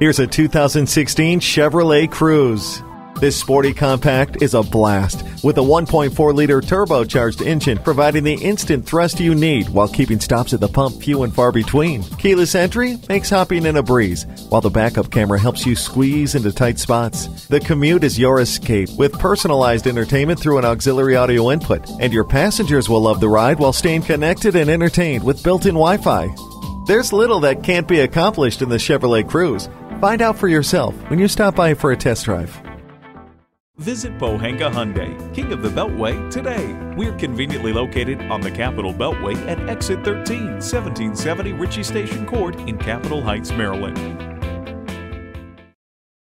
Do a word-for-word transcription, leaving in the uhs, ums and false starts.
Here's a two thousand sixteen Chevrolet Cruze. This sporty compact is a blast, with a one point four liter turbocharged engine providing the instant thrust you need while keeping stops at the pump few and far between. Keyless entry makes hopping in a breeze, while the backup camera helps you squeeze into tight spots. The commute is your escape, with personalized entertainment through an auxiliary audio input, and your passengers will love the ride while staying connected and entertained with built-in Wi-Fi. There's little that can't be accomplished in the Chevrolet Cruze. Find out for yourself when you stop by for a test drive. Visit Pohanka Hyundai, King of the Beltway, today. We're conveniently located on the Capitol Beltway at exit thirteen, seventeen seventy Ritchie Station Court in Capitol Heights, Maryland.